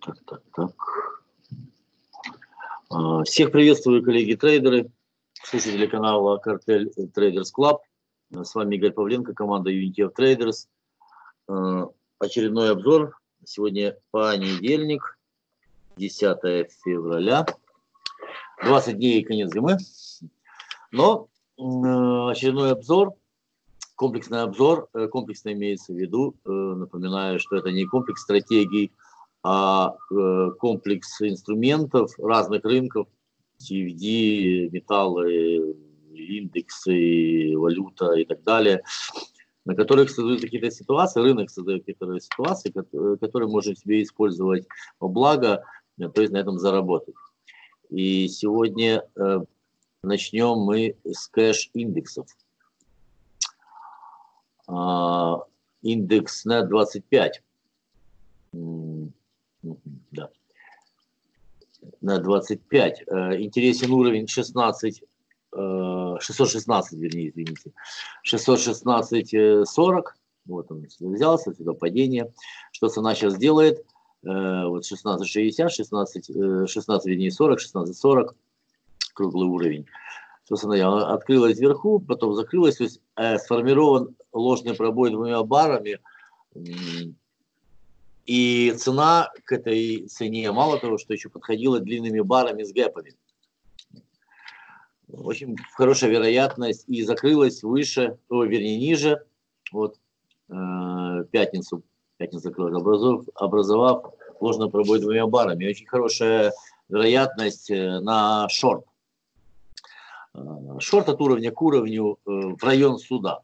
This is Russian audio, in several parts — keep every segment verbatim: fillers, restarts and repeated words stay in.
Так, так, так. Всех приветствую, коллеги-трейдеры, слушатели канала Картель Трейдерс Клаб. С вами Игорь Павленко, команда Unity of Traders. Очередной обзор. Сегодня понедельник, десятое февраля. двадцать дней и конец зимы. Но очередной обзор. Комплексный обзор, комплексно имеется в виду, напоминаю, что это не комплекс стратегий, а комплекс инструментов разных рынков, ти и ви, металлы, индексы, валюта и так далее, на которых создают какие-то ситуации, рынок создает какие-то ситуации, которые можно себе использовать во благо, то есть на этом заработать. И сегодня начнем мы с кэш-индексов. Uh, индекс нэт двадцать пять. Mm-hmm, да. нэт двадцать пять. Uh, интересен уровень шестнадцать, uh, шестьсот шестнадцать, вернее, извините. шестьсот шестнадцать сорок. Вот он взялся, сюда падение. Что цена сейчас делает? Uh, вот шестнадцать шестьдесят, шестнадцать, шестнадцать, вернее, сорок, шестнадцать сорок. Круглый уровень. Она открылась вверху, потом закрылась, то есть э, сформирован ложный пробой двумя барами, и цена к этой цене, мало того, что еще подходила длинными барами с гэпами. В общем, хорошая вероятность, и закрылась выше, о, вернее ниже, вот э, пятницу, пятницу закрылась, образов, образовав ложный пробой двумя барами. Очень хорошая вероятность на шорт. Шорт от уровня к уровню в район суда,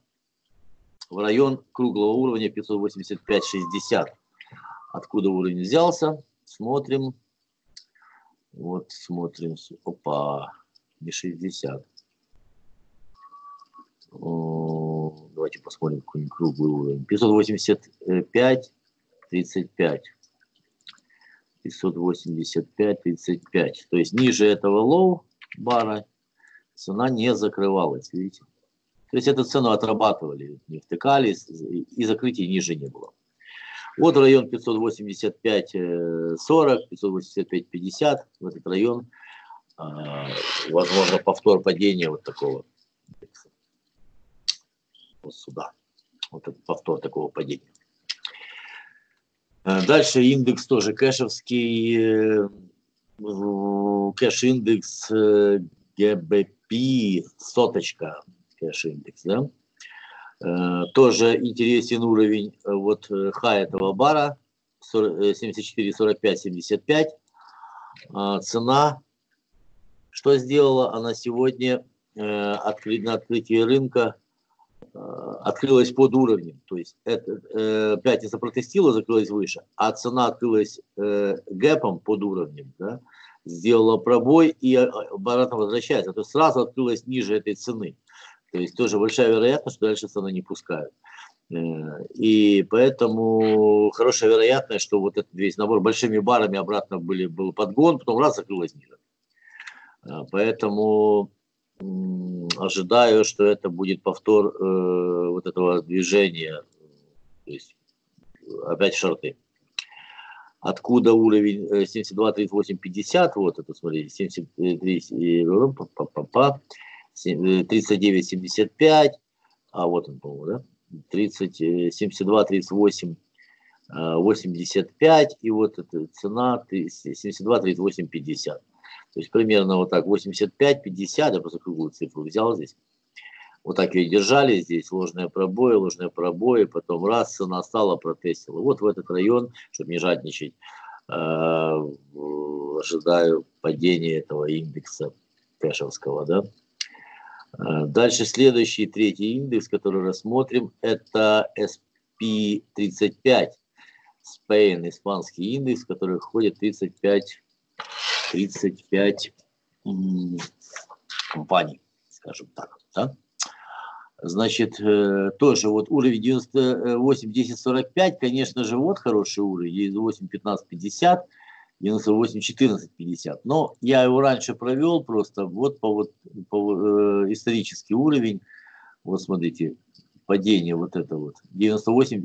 в район круглого уровня пятьсот восемьдесят пять шестьдесят. Откуда уровень взялся? Смотрим. Вот смотрим. Опа, не шестьдесят. О, давайте посмотрим какой-нибудь круглый уровень. пятьсот восемьдесят пять тридцать пять. пятьсот восемьдесят пять тридцать пять. То есть ниже этого лоу бара цена не закрывалась, видите? То есть эту цену отрабатывали, не втыкались, и закрытий ниже не было. Вот район пятьсот восемьдесят пять сорок, пятьсот восемьдесят пять пятьдесят, в этот район, возможно, повтор падения вот такого. Вот сюда. Вот этот повтор такого падения. Дальше индекс тоже кэшевский. Кэш-индекс гэ бэ пэ, соточка, кэш-индекс, да? Э, тоже интересен уровень, вот, хай этого бара, семьдесят четыре сорок пять семьдесят пять. Э, цена, что сделала? Она сегодня э, откры, на открытии рынка э, открылась под уровнем, то есть это, э, пятница протестила, закрылась выше, а цена открылась э, гэпом под уровнем, да? Сделала пробой и обратно возвращается. То есть сразу открылась ниже этой цены. То есть тоже большая вероятность, что дальше цены не пускают. И поэтому хорошая вероятность, что вот этот весь набор большими барами обратно были, был подгон, потом раз закрылась ниже. Поэтому ожидаю, что это будет повтор э, вот этого движения. То есть опять шорты. Откуда уровень семьдесят два тридцать восемь пятьдесят, вот это, смотрите, тридцать девять семьдесят пять, а вот он, по-моему, да, семьдесят два тридцать восемь восемьдесят пять, и вот эта цена семьдесят два тридцать восемь пятьдесят. То есть примерно вот так, восемьдесят пять пятьдесят, я просто круглую цифру взял здесь. Вот так ее держали, здесь ложные пробои, ложные пробои, потом раз, цена стала, протестила. Вот в этот район, чтобы не жадничать, э, ожидаю падения этого индекса кэшевского, да. Э, дальше следующий, третий индекс, который рассмотрим, это эс пи тридцать пять, Spain, испанский индекс, который входит в тридцать пять, тридцать пять м-м, компаний, скажем так, да. Значит, тоже вот уровень девяносто восемь десять сорок пять, конечно же, вот хороший уровень, девяносто восемь пятнадцать пятьдесят, девяносто восемь четырнадцать пятьдесят. Но я его раньше провел просто вот по, вот, по э, исторический уровень, вот смотрите, падение вот это вот, девяносто восемь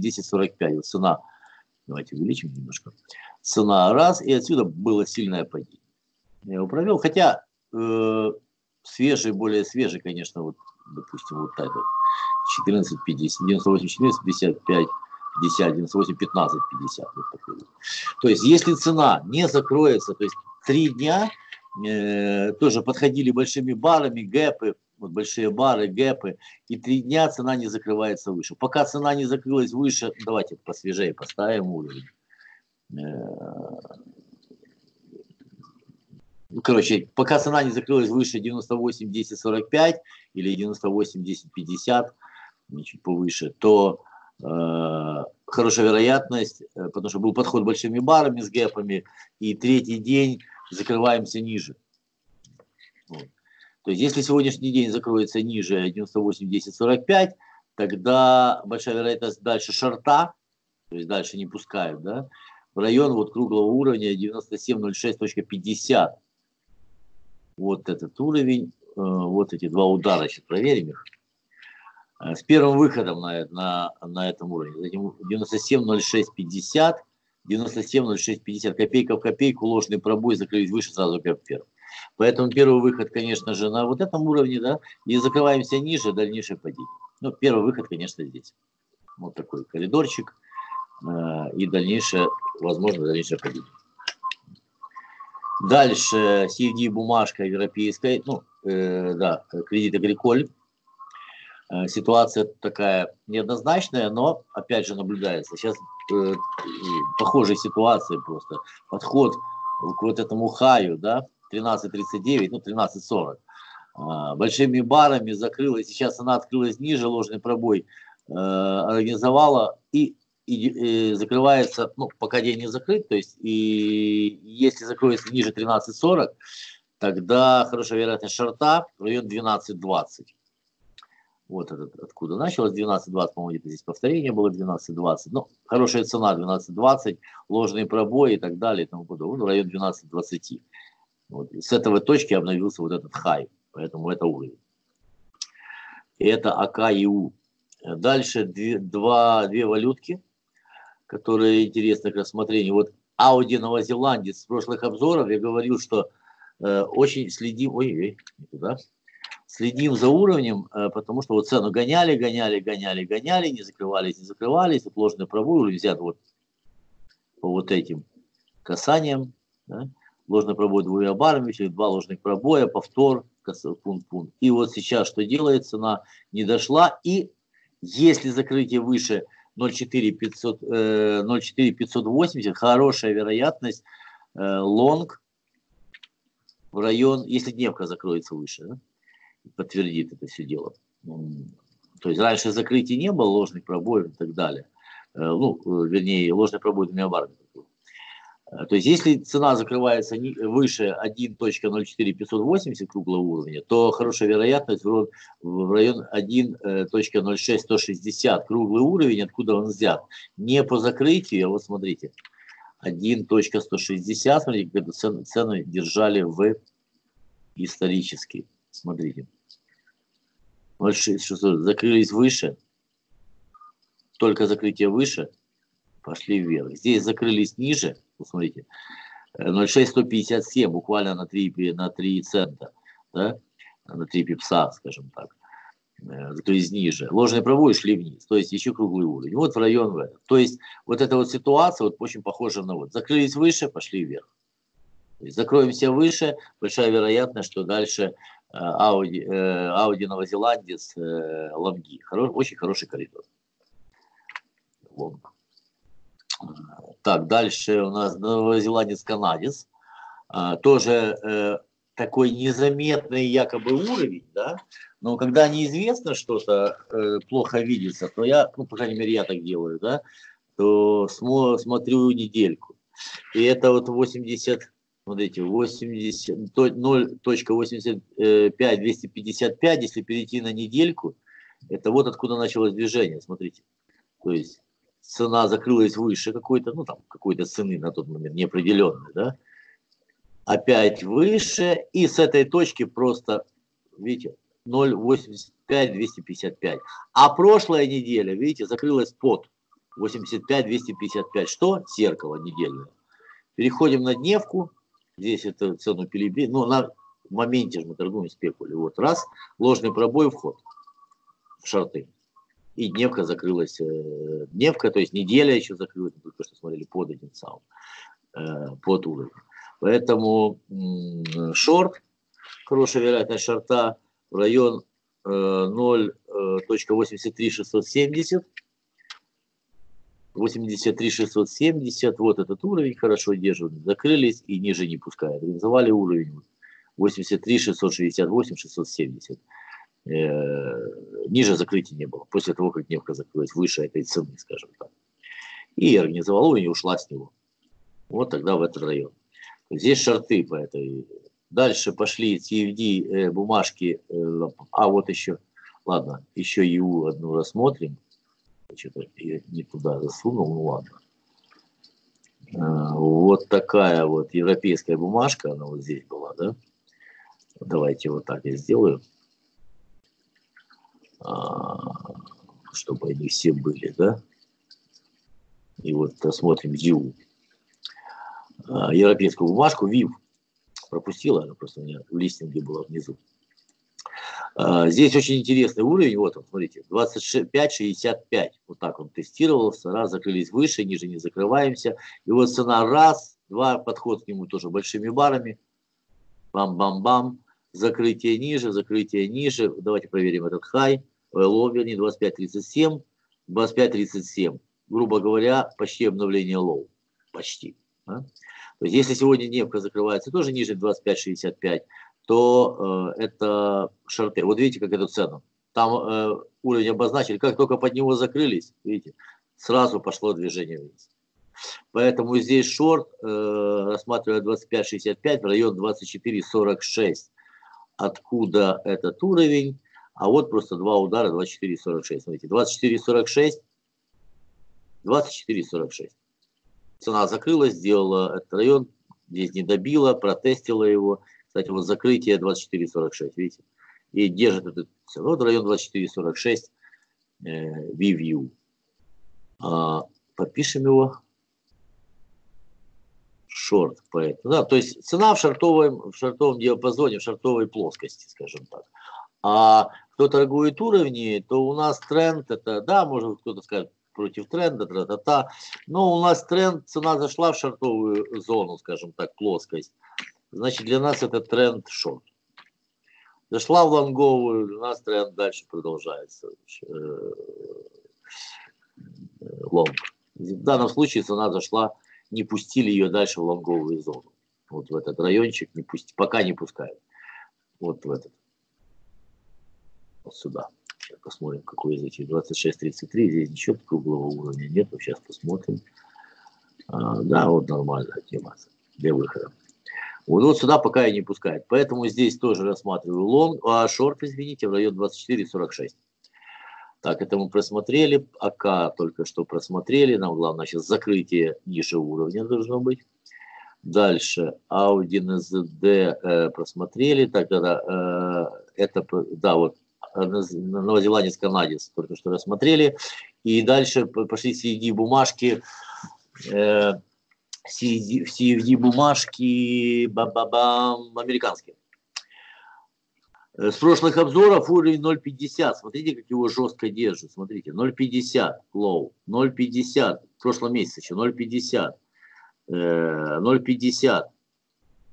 десять сорок пять, вот цена Давайте увеличим немножко. Цена раз, и отсюда было сильное падение. Я его провел, хотя э, свежий, более свежий, конечно, вот, допустим, вот так вот. четырнадцать пятьдесят, девяносто восемь, четырнадцать пятьдесят, пятьдесят, девяносто восемь, пятнадцать пятьдесят. Вот такой вот. То есть, если цена не закроется, то есть три дня э, тоже подходили большими барами, гэпы, вот большие бары, гэпы, и три дня цена не закрывается выше. Пока цена не закрылась выше, давайте посвежее поставим уровень. Короче, пока цена не закрылась выше девяносто восемь десять сорок пять или девяносто восемь десять пятьдесят, чуть повыше, то э, хорошая вероятность, потому что был подход большими барами с гэпами, и третий день закрываемся ниже. Вот. То есть, если сегодняшний день закроется ниже девяносто восемь десять сорок пять, тогда большая вероятность дальше шорта, то есть дальше не пускают, да, в район вот круглого уровня девяносто семь ноль шесть пятьдесят. Вот этот уровень, вот эти два удара, сейчас проверим их. С первым выходом на, на, на этом уровне, девяносто семь ноль шесть пятьдесят, девяносто семь ноль шесть пятьдесят, копейка в копейку, ложный пробой, закрылись выше, сразу как первый. Поэтому первый выход, конечно же, на вот этом уровне, да, и закрываемся ниже, дальнейшее падение. Ну, первый выход, конечно, здесь. Вот такой коридорчик, э, и дальнейшее, возможно, дальнейшее падение. Дальше си эф ди-бумажка европейская, ну, э, да, Crédit Agricole. Э, ситуация такая неоднозначная, но, опять же, наблюдается. Сейчас э, похожие ситуации просто. Подход к вот этому хаю, да, тринадцать тридцать девять, ну, тринадцать сорок. А, большими барами закрылась, сейчас она открылась ниже, ложный пробой э, организовала и, и, и закрывается, ну, пока день не закрыт, то есть, и если закроется ниже тринадцать сорок, тогда хорошая вероятность шорта, район двенадцать двадцать. Вот этот, откуда началось, двенадцать двадцать, по-моему, где-то здесь повторение было двенадцать двадцать. Ну, хорошая цена двенадцать двадцать, ложные пробои и так далее, и тому подобное, ну, район двенадцать двадцать. Вот. С этого точки обновился вот этот хай, поэтому это уровень. И это а ка и у. Дальше две, два, две валютки, которые интересны к рассмотрению. Вот ауди новозеландец с прошлых обзоров, я говорил, что э, очень следим, ой-ой, никуда, следим за уровнем, э, потому что вот цену гоняли, гоняли, гоняли, гоняли, не закрывались, не закрывались, вот ложный пробой уже взят вот по вот этим касаниям, да. Ложный пробой двумя барами, два ложных пробоя, повтор, пункт-пункт. И вот сейчас что делается, цена не дошла. И если закрытие выше ноль целых четыре тысячи пятьсот восемьдесят, хорошая вероятность лонг в район, если дневка закроется выше, да, подтвердит это все дело. То есть раньше закрытия не было, ложных пробоев и так далее. Ну, вернее, ложный пробой двумя барами. То есть, если цена закрывается выше один ноль четыре пятьсот восемьдесят круглого уровня, то хорошая вероятность в район один ноль шесть сто шестьдесят круглый уровень, откуда он взят. Не по закрытию, а вот смотрите, один ноль сто шестьдесят, смотрите, как эту цену, цену держали в исторически. Смотрите, ноль шесть шестьсот, закрылись выше, только закрытие выше, пошли вверх. Здесь закрылись ниже, посмотрите, ноль шесть сто пятьдесят семь, буквально на три, на три цента, да? На три пипса, скажем так, закрылись ниже. Ложные пробои шли вниз, то есть еще круглый уровень. Вот в район в. То есть вот эта вот ситуация вот очень похожа на вот. Закрылись выше, пошли вверх. То есть закроемся выше, большая вероятность, что дальше ауди, ауди новозеландец, лонги. Хоро, очень хороший коридор. Лонг. Так, дальше у нас новозеландец-канадец. А, тоже э, такой незаметный якобы уровень, да? Но когда неизвестно что-то, э, плохо видится, то я, ну, по крайней мере, я так делаю, да? То смо смотрю недельку. И это вот восемьдесят, смотрите, ноль целых восемьдесят пять тысячных двести пятьдесят пять, если перейти на недельку, это вот откуда началось движение, смотрите. То есть цена закрылась выше какой-то, ну там какой-то цены на тот момент неопределенной, да, опять выше, и с этой точки просто, видите, ноль целых восемьдесят пять тысячных двести пятьдесят пять. А прошлая неделя, видите, закрылась под восемьдесят пять двести пятьдесят пять. Что? Зеркало недельное. Переходим на дневку. Здесь это цену перебили. Ну, на моменте же мы торгуем спекули. Вот раз. Ложный пробой, вход в шорты. И дневка закрылась. Дневка, то есть неделя еще закрылась. Мы только что смотрели под один саун. Под уровень. Поэтому шорт. Хорошая вероятность шорта в район ноль точка восемьдесят три шестьсот семьдесят. восемьдесят три шестьсот семьдесят, вот этот уровень хорошо держит, закрылись и ниже не пускают. Реализовали уровень восемьдесят три шестьсот шестьдесят восемь шестьсот семьдесят. Э-э- ниже закрытия не было, после того, как дневка закрылась выше этой цены, скажем так. И организовал уровень и ушла с него. Вот тогда в этот район. Здесь шорты по этой. Дальше пошли ти и ви ди э, бумажки. Э, а вот еще, ладно, еще и у одну рассмотрим. Что-то я не туда засунул, ну ладно. А, вот такая вот европейская бумажка, она вот здесь была, да? Давайте вот так я сделаю, а, чтобы они все были, да? И вот рассмотрим ю. А, европейскую бумажку, ви ай ви пропустила, она просто у меня в листинге была внизу. Здесь очень интересный уровень, вот он, смотрите, двадцать пять шестьдесят пять, вот так он тестировался, раз, закрылись выше, ниже не закрываемся, и вот цена раз, два, подход к нему тоже большими барами, бам-бам-бам, закрытие ниже, закрытие ниже, давайте проверим этот хай, лоу, вернее, двадцать пять тридцать семь, двадцать пять тридцать семь, грубо говоря, почти обновление лоу, почти, да? То есть, если сегодня дневка закрывается тоже ниже двадцать пять шестьдесят пять, то э, это шорты. Вот видите, как эту цену. Там э, уровень обозначили. Как только под него закрылись, видите, сразу пошло движение вниз. Поэтому здесь шорт, э, рассматривая двадцать пять шестьдесят пять, в район двадцать четыре сорок шесть. Откуда этот уровень? А вот просто два удара двадцать четыре сорок шесть. Смотрите, двадцать четыре сорок шесть. двадцать четыре сорок шесть. Цена закрылась, сделала этот район. Здесь не добила, протестила его. Кстати, вот закрытие двадцать четыре сорок шесть, видите? И держит этот вот район двадцать четыре сорок шесть э, ви ай ви. А, подпишем его. Шорт. Да, то есть цена в шортовом, в шортовом диапазоне, в шортовой плоскости, скажем так. А кто торгует уровни, то у нас тренд, это да, может кто-то скажет, против тренда, тра-та-та. Но у нас тренд, цена зашла в шортовую зону, скажем так, плоскость. Значит, для нас это тренд шорт. Зашла в лонговую, для нас тренд дальше продолжается. Лонг. В данном случае цена зашла, не пустили ее дальше в лонговую зону. Вот в этот райончик не пустили, пока не пускают. Вот в этот. Вот сюда. Сейчас посмотрим, какой из этих. двадцать шесть тридцать три. Здесь ничего круглого уровня нет. Сейчас посмотрим. А, да, вот нормальная тема для выхода. Вот, вот сюда пока и не пускает. Поэтому здесь тоже рассматриваю лонг, а шорт, извините, в район двадцать четыре сорок шесть. Так, это мы просмотрели. АК только что просмотрели. Нам главное сейчас закрытие ниже уровня должно быть. Дальше эй ю ди/эн зет ди э, просмотрели. Так, да, э, это, да, вот новозеландец, канадец только что рассмотрели. И дальше пошли си ди бумажки. Э, В си эф ди бумажки ба-ба-бам, американские. С прошлых обзоров уровень ноль пятьдесят. Смотрите, как его жестко держит. Смотрите, ноль пятьдесят лоу, ноль пятьдесят в прошлом месяце еще, ноль пятьдесят, ноль пятьдесят,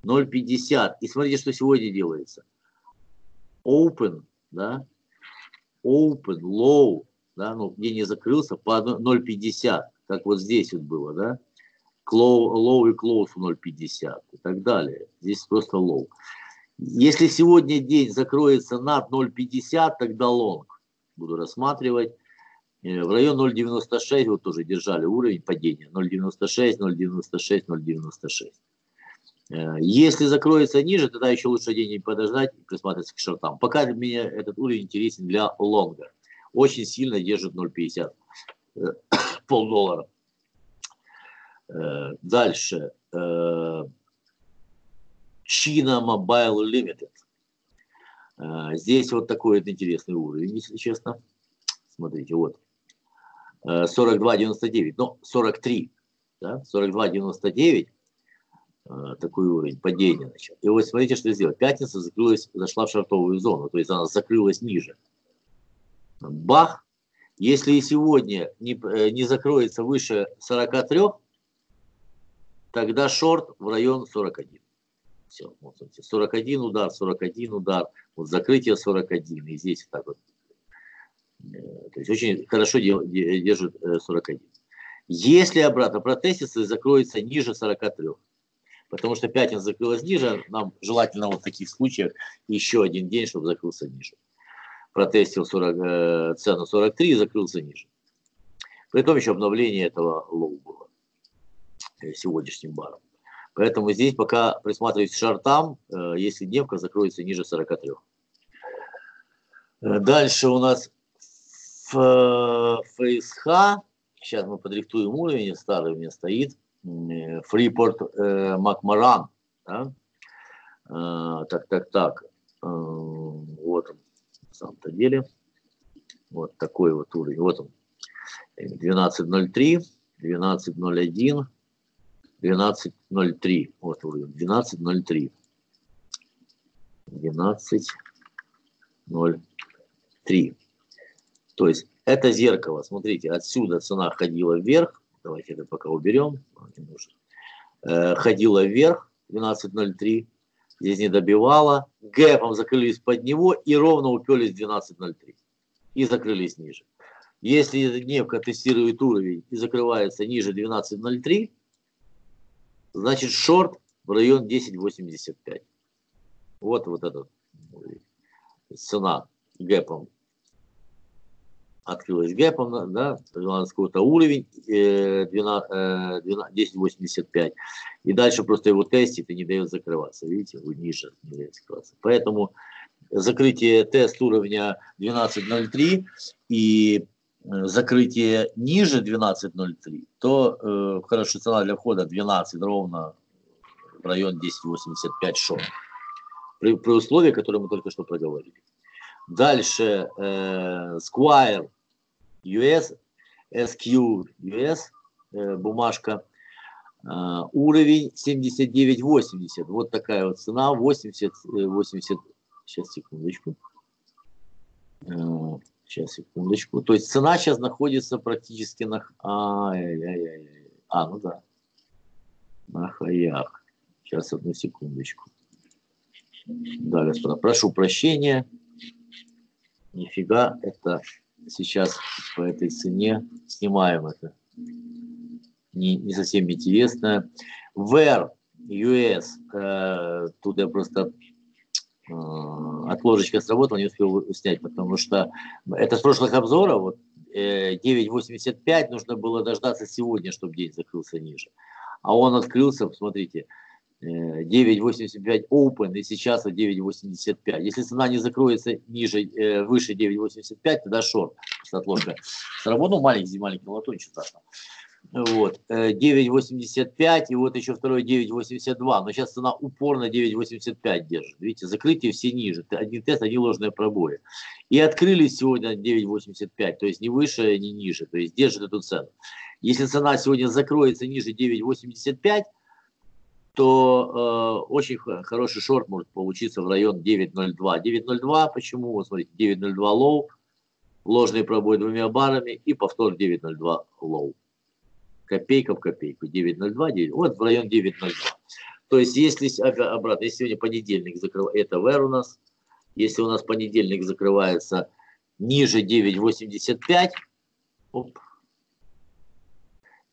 ноль пятьдесят. И смотрите, что сегодня делается. Open, да, open, low, да, ну, где не закрылся, по ноль пятьдесят, как вот здесь вот было, да. Лоу и клоус ноль пятьдесят и так далее. Здесь просто лоу. Если сегодня день закроется над ноль пятьдесят, тогда лонг буду рассматривать. В район ноль девяносто шесть, вот тоже держали уровень падения. ноль девяносто шесть, ноль девяносто шесть, ноль девяносто шесть. Если закроется ниже, тогда еще лучше день подождать и присматриваться к шортам. Пока мне этот уровень интересен для лонга. Очень сильно держит ноль пятьдесят. Полдоллара. Дальше. China Mobile Limited. Здесь вот такой вот интересный уровень, если честно. Смотрите, вот. сорок два девяносто девять, ну, сорок три, да, сорок два девяносто девять, такой уровень падения начал. И вот смотрите, что сделать. Пятница закрылась, зашла в шортовую зону, то есть она закрылась ниже. Бах! Если и сегодня не, не закроется выше сорока трёх, тогда шорт в район сорок один. Все, вот, сорок один удар, сорок один удар, вот закрытие сорок один, и здесь вот так вот. То есть очень хорошо держит сорок один. Если обратно протестится, закроется ниже сорока трёх. Потому что пятница закрылась ниже, нам желательно вот в таких случаях еще один день, чтобы закрылся ниже. Протестил сорок, цену сорок три и закрылся ниже. Притом еще обновление этого лоу было сегодняшним баром. Поэтому здесь пока присматриваюсь к шортам, если дневка закроется ниже сорока трёх. Дальше у нас эф эс ха. Сейчас мы подрихтуем уровень, старый у меня стоит. Freeport-McMoRan. Да? Так, так, так. Вот он, на самом-то деле. Вот такой вот уровень. Вот он. двенадцать ноль три, двенадцать ноль один, двенадцать ноль три. Вот уровень. двенадцать ноль три. двенадцать ноль три. То есть это зеркало, смотрите, отсюда цена ходила вверх, давайте это пока уберем, ходила вверх, двенадцать ноль три, здесь не добивала, гэпом закрылись под него и ровно уперлись двенадцать ноль три и закрылись ниже. Если дневка тестирует уровень и закрывается ниже двенадцать ноль три, значит шорт в район десять восемьдесят пять. Вот, вот этот уровень. Цена гэпом открылась гэпом, да, какой-то уровень десять восемьдесят пять, и дальше просто его тестит и не дает закрываться, видите, ниже не дает закрываться. Поэтому закрытие тест уровня двенадцать ноль три и закрытие ниже двенадцать ноль три, то э, хорошая цена для входа двенадцать ровно в район десять восемьдесят пять шорт, при, при условии, которые мы только что проговорили. Дальше э, Square ю эс, эс кью ю эс, э, бумажка, э, уровень семьдесят девять восемьдесят. Вот такая вот цена, восемьдесят, восемьдесят, сейчас секундочку, э, сейчас секундочку. То есть цена сейчас находится практически на, а, ай, ай, ай, а ну да, на хаях. Сейчас одну секундочку. Да, господа, прошу прощения. Нифига, это сейчас по этой цене снимаем это. Не, не совсем интересно. Where ю эс, э, тут я просто э, отложечка сработала, не успел снять, потому что это с прошлых обзоров, вот, э, девять восемьдесят пять, нужно было дождаться сегодня, чтобы день закрылся ниже. А он открылся, посмотрите, девять восемьдесят пять open, и сейчас девять восемьдесят пять. Если цена не закроется ниже, выше девять восемьдесят пять, тогда шорт. Отложка сработал, маленький, маленький лотончик. Вот. девять восемьдесят пять, и вот еще второй девять восемьдесят два. Но сейчас цена упорно девять восемьдесят пять держит. Видите, закрытие все ниже. Один тест, одни ложные пробои. И открылись сегодня девять восемьдесят пять, то есть не выше, не ниже. То есть держит эту цену. Если цена сегодня закроется ниже девять восемьдесят пять, то э, очень хороший шорт может получиться в район девять ноль два. девять ноль два, почему? Вот смотрите, девять ноль два лоу, ложный пробой двумя барами и повтор девять ноль два лоу. Копейка в копейку. девять ноль два, девять, вот в район девять ноль два. То есть, если обратно, если сегодня понедельник закрывается, это вэр у нас, если у нас понедельник закрывается ниже девять восемьдесят пять, оп,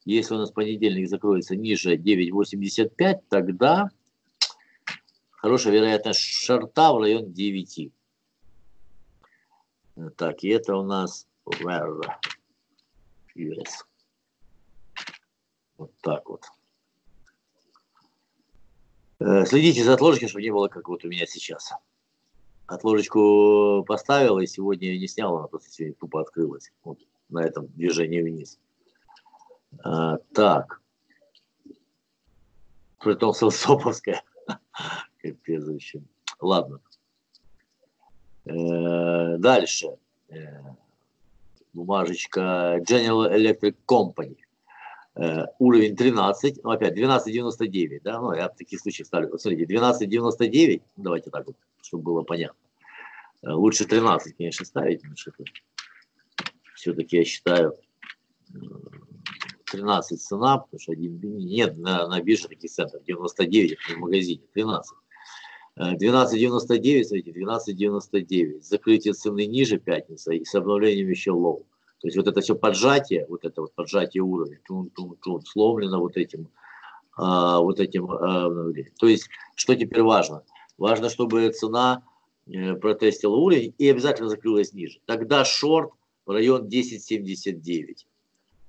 если у нас понедельник закроется ниже девять восемьдесят пять, тогда хорошая вероятность шорта в район девяти. Так, и это у нас ю эс. Вот так вот. Следите за отложкой, чтобы не было, как вот у меня сейчас. Отложечку поставил, и сегодня ее не снял, она просто сегодня тупо открылась. Вот на этом движении вниз. А, так, притом Селсоповская, капец, вообще. Ладно. Э, дальше. Э, бумажечка General Electric Company. Uh, уровень тринадцать, ну, опять двенадцать девяносто девять, да, ну, я в таких случаях ставлю, вот, смотрите, двенадцать девяносто девять, давайте так вот, чтобы было понятно, uh, лучше тринадцать, конечно, ставить, все-таки я считаю, тринадцать цена, потому что один, нет на, на бирже таких центров, девяносто девять в магазине, тринадцать, uh, двенадцать девяносто девять, смотрите, двенадцать девяносто девять, закрытие цены ниже пятница и с обновлением еще лоу. То есть вот это все поджатие, вот это вот поджатие уровня, тун, тун, тун, сломлено вот этим, а, вот этим. А, то есть что теперь важно? Важно, чтобы цена э, протестила уровень и обязательно закрылась ниже. Тогда шорт в район десять семьдесят девять.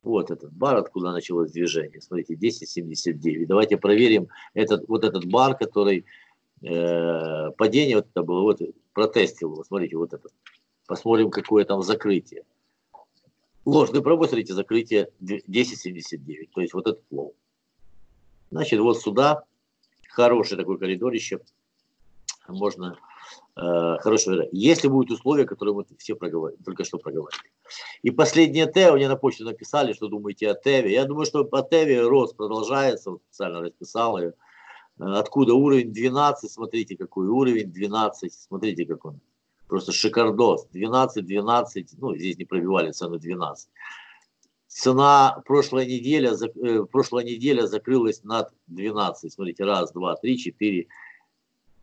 Вот этот бар, откуда началось движение. Смотрите, десять семьдесят девять. Давайте проверим этот, вот этот бар, который э, падение вот это было, вот протестил его. Смотрите, вот этот. Посмотрим, какое там закрытие. Ложный пробой, смотрите, закрытие десять семьдесят девять, то есть вот этот лоу. Значит, вот сюда хороший такой коридорище, можно, э, хороший, если будут условия, которые мы все проговорили, только что проговорили. И последнее ТЭВ, мне на почту написали, что думаете о ТЭВе. Я думаю, что по ТЭВе рост продолжается, вот специально расписал ее. Откуда уровень двенадцать, смотрите, какой уровень двенадцать, смотрите, как он. Просто шикардос. двенадцать, двенадцать, ну, здесь не пробивали цену двенадцать. Цена прошлой недели, э, прошлая неделя закрылась над двенадцать. Смотрите, раз, два, три, четыре,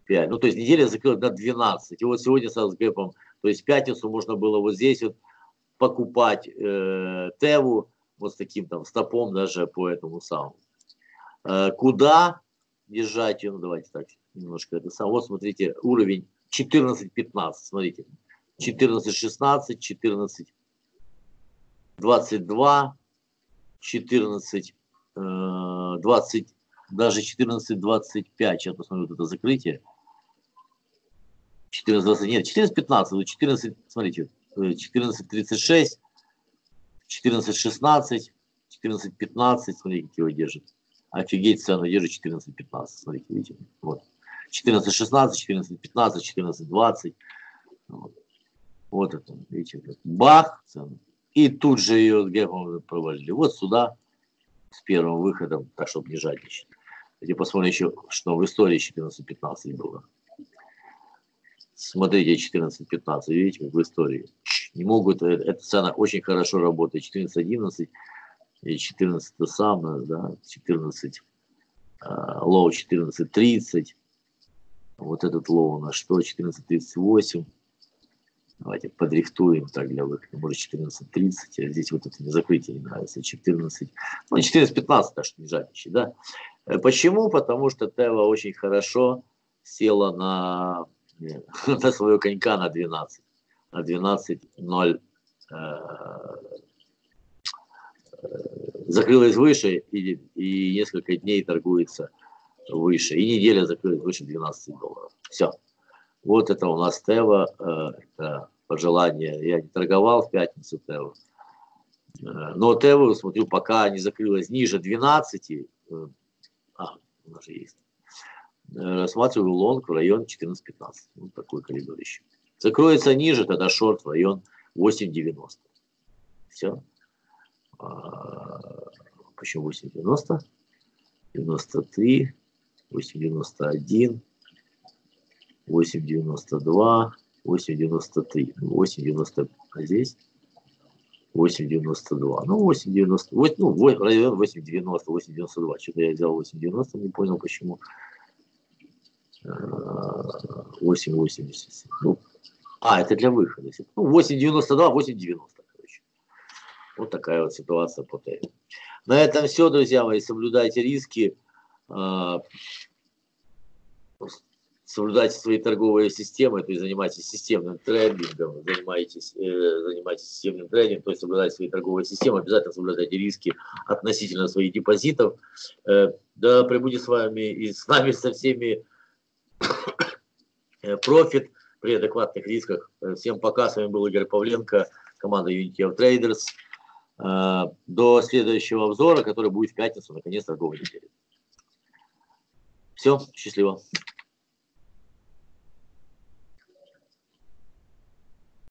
пять. Ну, то есть неделя закрылась над двенадцать. И вот сегодня с гэпом, то есть в пятницу можно было вот здесь вот покупать э, ТЭВу вот с таким там стопом даже по этому самому. Э, куда держать ее? Ну, давайте так немножко это само. Вот, смотрите, уровень четырнадцать пятнадцать, смотрите, четырнадцать шестнадцать, четырнадцать двадцать два, четырнадцать двадцать, даже четырнадцать двадцать пять, сейчас посмотрю вот это закрытие, четырнадцать двадцать, нет, четырнадцать пятнадцать, четырнадцать, смотрите, четырнадцать тридцать шесть, четырнадцать шестнадцать, четырнадцать пятнадцать, смотрите, как его держит, офигеть, цену держит четырнадцать пятнадцать, смотрите, видите, вот. четырнадцать шестнадцать, четырнадцать пятнадцать, четырнадцать двадцать. Вот, вот это, видите, бах, и тут же ее гэпом провалили. Вот сюда, с первым выходом, так, чтобы не жадничать. Давайте посмотрим еще, что в истории четырнадцать пятнадцать было. Смотрите, четырнадцать пятнадцать, видите, как в истории. Не могут, эта цена очень хорошо работает. четырнадцать одиннадцать, четырнадцать то самое, да, четырнадцать, лоу четырнадцать тридцать. Вот этот лоу на что? четырнадцать тридцать восемь. Давайте подрихтуем так для выхода. Может четырнадцать тридцать. А здесь вот это не закрытие не нравится. четырнадцать. Ну, четырнадцать пятнадцать, так что не жадничай, да? Почему? Потому что ТЭВА очень хорошо села на, на своего конька на двенадцать. На двенадцать ноль. Закрылась выше и, и несколько дней торгуется выше. И неделя закрылась выше двенадцати долларов. Все. Вот это у нас ТЭВА. Это пожелание. Я не торговал в пятницу ТЭВА. Но ТЭВА, смотрю, пока не закрылась ниже двенадцати. А, у нас же есть. Рассматриваю лонг в район четырнадцать пятнадцать. Вот такой коридор еще. Закроется ниже, тогда шорт в район восемь девяносто. Все. Почему восемь девяносто? девяносто три. восемь девяносто один, восемь девяносто два, восемь девяносто три, восемь девяносто, а здесь восемь девяносто два, ну восемь девяносто, ну район восемь девяносто, восемь девяносто два, что-то я взял восемь девяносто, не понял почему, восемь восемьдесят, ну, а это для выхода, ну восемь девяносто два, восемь девяносто, короче, вот такая вот ситуация по ТЭВе. На этом все, друзья мои, соблюдайте риски. Соблюдайте свои торговые системы, то есть занимайтесь системным трейдингом, занимайтесь, э, занимайтесь системным трейдингом, то есть соблюдайте свои торговые системы, обязательно соблюдайте риски относительно своих депозитов. Э, да, прибудет с вами и с нами со всеми профит при адекватных рисках. Всем пока, с вами был Игорь Павленко, команда Unity of Traders. Э, до следующего обзора, который будет в пятницу, наконец, торговой недели. Все, счастливо.